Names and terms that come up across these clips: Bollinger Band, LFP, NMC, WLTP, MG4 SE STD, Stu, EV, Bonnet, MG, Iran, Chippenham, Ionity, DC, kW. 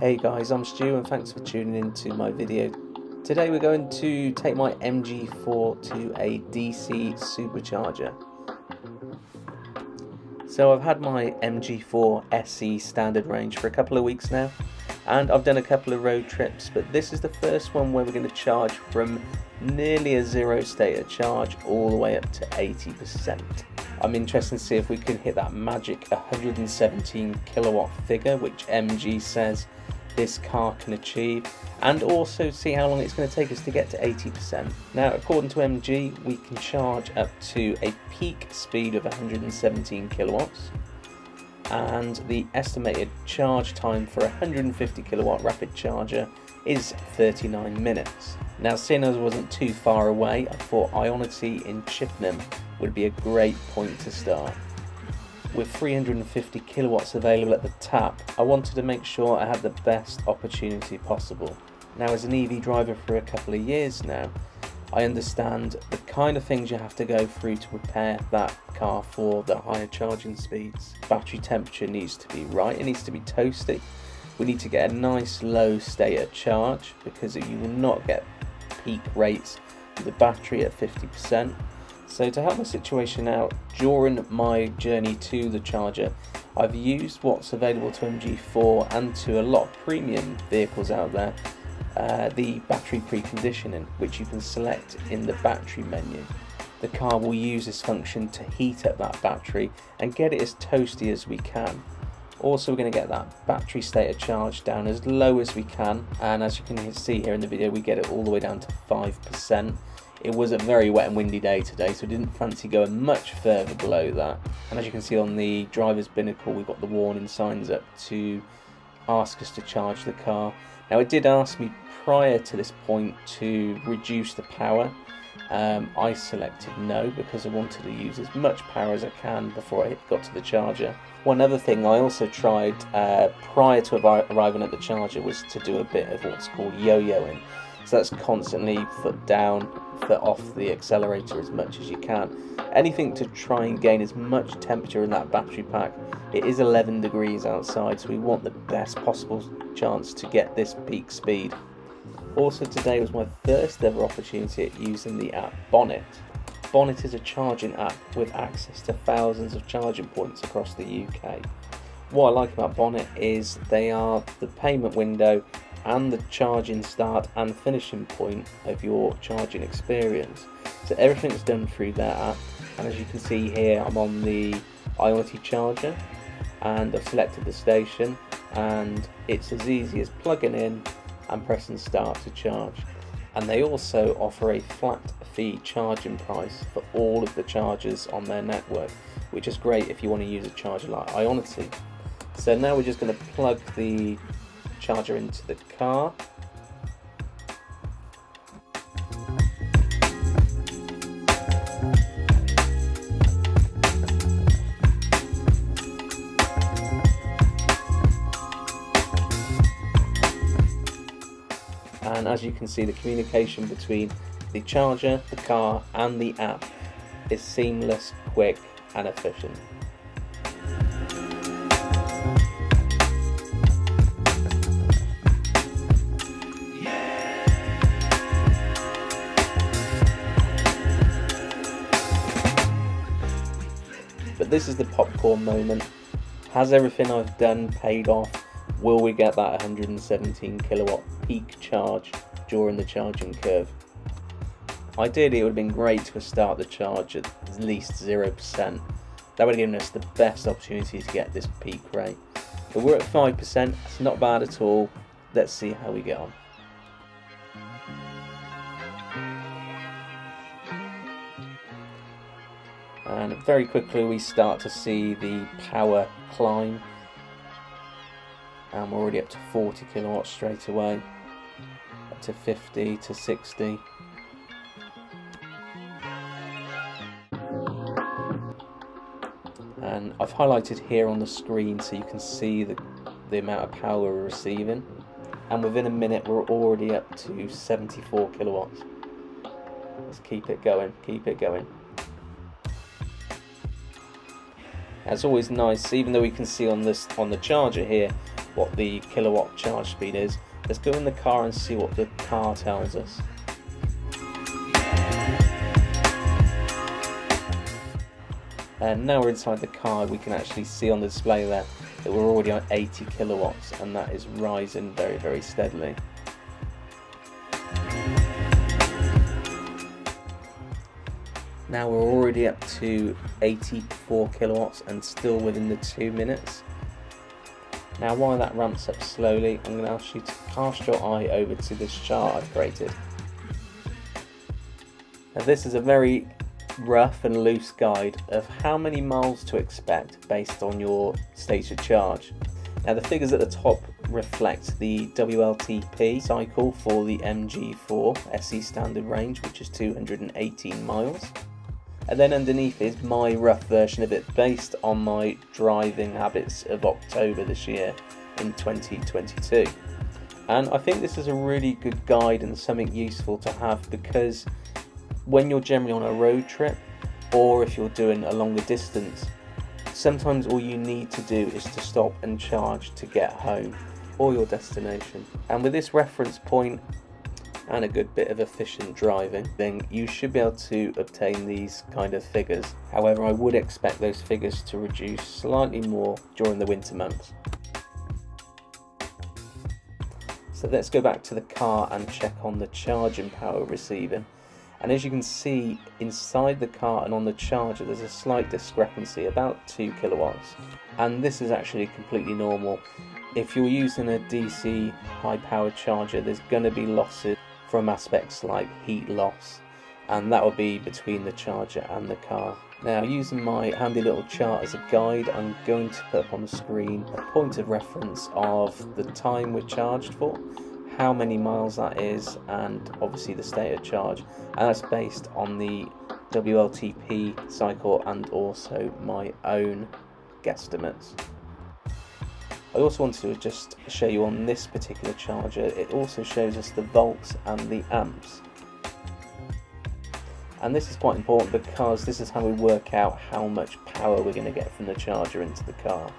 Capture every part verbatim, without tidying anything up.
Hey guys, I'm Stu and thanks for tuning in to my video. Today we're going to take my M G four to a D C supercharger. So I've had my M G four S E standard range for a couple of weeks now, and I've done a couple of road trips, but this is the first one where we're going to charge from nearly a zero state of charge all the way up to eighty percent. I'm interested to see if we can hit that magic one hundred seventeen kilowatt figure which M G says this car can achieve, and also see how long it's going to take us to get to eighty percent. Now, according to M G, we can charge up to a peak speed of one hundred seventeen kilowatts, and the estimated charge time for a one hundred fifty kilowatt rapid charger is thirty-nine minutes. Now, seeing as I wasn't too far away, I thought Ionity in Chippenham would be a great point to start. With three hundred fifty kilowatts available at the tap, I wanted to make sure I had the best opportunity possible. Now, as an E V driver for a couple of years now, I understand the kind of things you have to go through to prepare that car for the higher charging speeds. Battery temperature needs to be right, it needs to be toasty. We need to get a nice low state of charge because you will not get peak rates with the battery at fifty percent. So to help the situation out, during my journey to the charger, I've used what's available to M G four and to a lot of premium vehicles out there, uh, the battery preconditioning, which you can select in the battery menu. The car will use this function to heat up that battery and get it as toasty as we can. Also, we're going to get that battery state of charge down as low as we can, and as you can see here in the video, we get it all the way down to five percent. It was a very wet and windy day today, so I didn't fancy going much further below that. And as you can see on the driver's binnacle, we've got the warning signs up to ask us to charge the car. Now, it did ask me prior to this point to reduce the power. Um, I selected no because I wanted to use as much power as I can before I got to the charger. One other thing I also tried uh, prior to arriving at the charger was to do a bit of what's called yo-yoing. So that's constantly foot down, foot off the accelerator as much as you can. Anything to try and gain as much temperature in that battery pack. It is eleven degrees outside, so we want the best possible chance to get this peak speed. Also, today was my first ever opportunity at using the app Bonnet. Bonnet is a charging app with access to thousands of charging points across the U K. What I like about Bonnet is they are the payment window and the charging start and finishing point of your charging experience. So everything's done through their app, and as you can see here, I'm on the Ionity charger and I've selected the station, and it's as easy as plugging in and pressing start to charge. And they also offer a flat fee charging price for all of the chargers on their network, which is great if you want to use a charger like Ionity. So now we're just going to plug the charger into the car. And as you can see, the communication between the charger, the car and the app is seamless, quick and efficient. This is the popcorn moment. Has everything I've done paid off? Will we get that one hundred seventeen kilowatt peak charge during the charging curve? Ideally, it would have been great to start the charge at least zero percent. That would have given us the best opportunity to get this peak rate. But we're at five percent, it's not bad at all. Let's see how we get on. And very quickly we start to see the power climb, and we're already up to forty kilowatts straight away, up to fifty, to sixty. And I've highlighted here on the screen so you can see the, the amount of power we're receiving, and within a minute we're already up to seventy-four kilowatts. Let's keep it going, keep it going. It's always nice, even though we can see on this on the charger here what the kilowatt charge speed is. Let's go in the car and see what the car tells us. And now we're inside the car, we can actually see on the display there that we're already on eighty kilowatts, and that is rising very, very steadily. Now we're already up to eighty-four kilowatts and still within the two minutes. Now while that ramps up slowly, I'm going to ask you to cast your eye over to this chart I've created. Now this is a very rough and loose guide of how many miles to expect based on your state of charge. Now the figures at the top reflect the W L T P cycle for the M G four S E standard range, which is two hundred eighteen miles. And then underneath is my rough version of it based on my driving habits of October this year in twenty twenty-two. And I think this is a really good guide and something useful to have, because when you're generally on a road trip, or if you're doing a longer distance, sometimes all you need to do is to stop and charge to get home or your destination. And with this reference point and a good bit of efficient driving, then you should be able to obtain these kind of figures. However, I would expect those figures to reduce slightly more during the winter months. So let's go back to the car and check on the charging power receiving. And as you can see, inside the car and on the charger, there's a slight discrepancy, about two kilowatts. And this is actually completely normal. If you're using a D C high-powered charger, there's going to be losses from aspects like heat loss, and that will be between the charger and the car. Now, using my handy little chart as a guide, I'm going to put up on the screen a point of reference of the time we're charged for, how many miles that is, and obviously the state of charge, and that's based on the W L T P cycle and also my own guesstimates. I also wanted to just show you on this particular charger, it also shows us the volts and the amps. And this is quite important because this is how we work out how much power we're going to get from the charger into the car.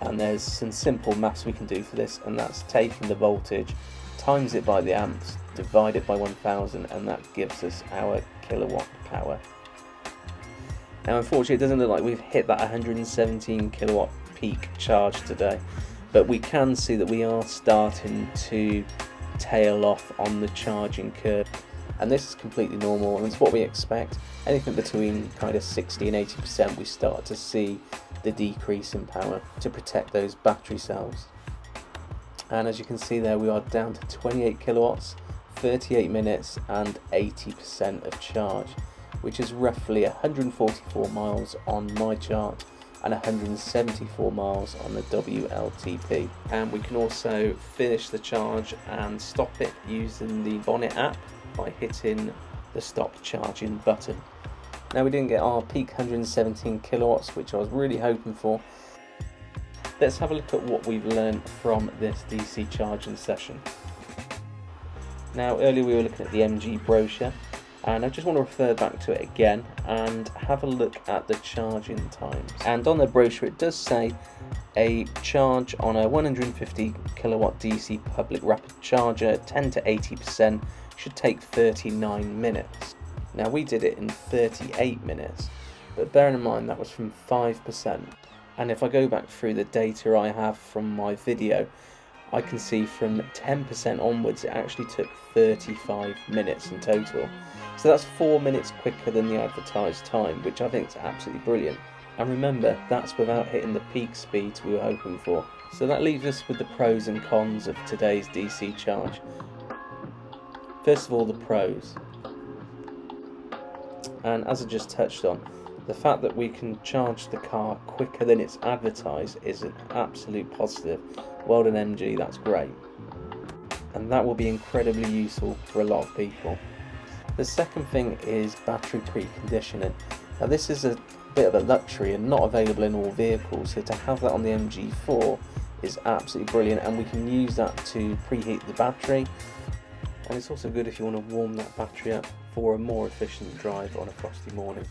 And there's some simple maths we can do for this, and that's taking the voltage, times it by the amps, divide it by one thousand, and that gives us our kilowatt power. Now unfortunately it doesn't look like we've hit that one hundred seventeen kilowatt peak charge today, but we can see that we are starting to tail off on the charging curve, and this is completely normal and it's what we expect. Anything between kind of sixty and eighty percent, we start to see the decrease in power to protect those battery cells. And as you can see there, we are down to twenty-eight kilowatts, thirty-eight minutes, and eighty percent of charge, which is roughly one hundred forty-four miles on my chart and one hundred seventy-four miles on the W L T P. And we can also finish the charge and stop it using the Bonnet app by hitting the stop charging button. Now we didn't get our peak one hundred seventeen kilowatts, which I was really hoping for. Let's have a look at what we've learned from this D C charging session. Now earlier we were looking at the M G brochure, and I just want to refer back to it again and have a look at the charging times. And on the brochure it does say a charge on a one hundred fifty kilowatt D C public rapid charger, ten to eighty percent, should take thirty-nine minutes. Now we did it in thirty-eight minutes, but bearing in mind that was from five percent. And if I go back through the data I have from my video, I can see from ten percent onwards it actually took thirty-five minutes in total. So that's four minutes quicker than the advertised time, which I think is absolutely brilliant. And remember, that's without hitting the peak speeds we were hoping for. So that leaves us with the pros and cons of today's D C charge. First of all, the pros. And as I just touched on, the fact that we can charge the car quicker than it's advertised is an absolute positive. Well done M G, that's great. And that will be incredibly useful for a lot of people. The second thing is battery preconditioning. Now this is a bit of a luxury and not available in all vehicles, so to have that on the M G four is absolutely brilliant, and we can use that to preheat the battery. And it's also good if you want to warm that battery up for a more efficient drive on a frosty morning.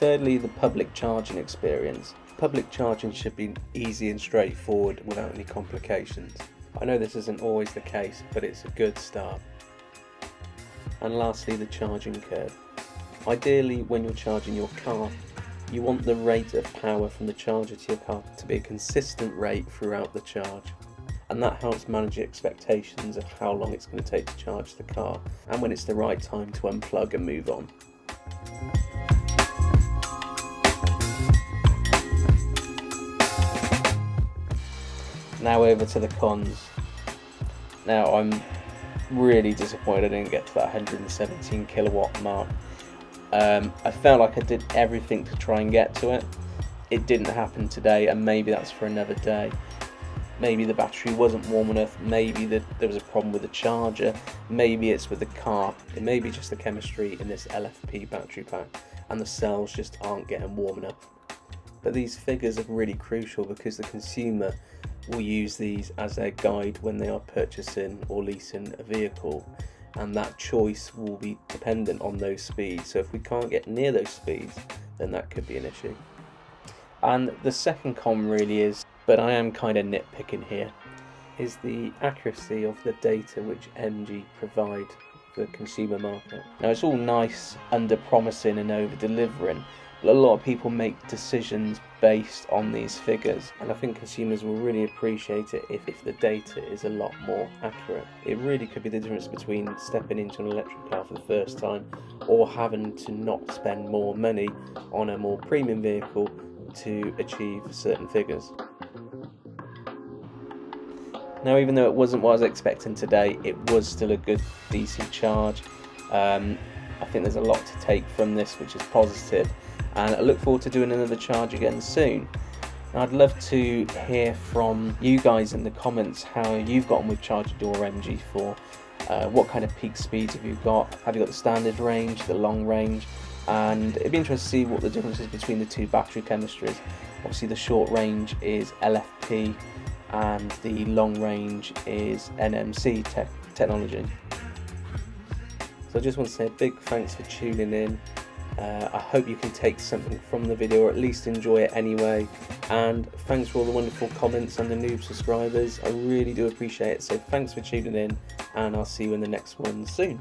Thirdly, the public charging experience. public charging should be easy and straightforward without any complications. I know this isn't always the case, but it's a good start. And lastly, the charging curve. Ideally, when you're charging your car, you want the rate of power from the charger to your car to be a consistent rate throughout the charge, and that helps manage your expectations of how long it's going to take to charge the car and when it's the right time to unplug and move on. Now over to the cons. Now I'm really disappointed I didn't get to that one hundred seventeen kilowatt mark. Um, I felt like I did everything to try and get to it. It didn't happen today, and maybe that's for another day. Maybe the battery wasn't warm enough, maybe the, there was a problem with the charger, maybe it's with the car, it may be just the chemistry in this L F P battery pack, and the cells just aren't getting warm enough. But these figures are really crucial because the consumer will use these as their guide when they are purchasing or leasing a vehicle. And that choice will be dependent on those speeds, so if we can't get near those speeds, then that could be an issue. And the second con really is, but I am kind of nitpicking here, is the accuracy of the data which M G provide the consumer market. Now it's all nice under promising and over delivering, but a lot of people make decisions based on these figures, and I think consumers will really appreciate it if, if the data is a lot more accurate. It really could be the difference between stepping into an electric car for the first time or having to not spend more money on a more premium vehicle to achieve certain figures. Now, even though it wasn't what I was expecting today, it was still a good D C charge. Um, I think there's a lot to take from this, which is positive, and I look forward to doing another charge again soon. And I'd love to hear from you guys in the comments how you've gotten with charging your M G four, uh, what kind of peak speeds have you got, have you got the standard range, the long range, and it'd be interesting to see what the difference is between the two battery chemistries. Obviously the short range is L F P and the long range is N M C te technology. So I just want to say a big thanks for tuning in. Uh, I hope you can take something from the video, or at least enjoy it anyway, and thanks for all the wonderful comments and the new subscribers. I really do appreciate it, so thanks for tuning in, and I'll see you in the next one soon.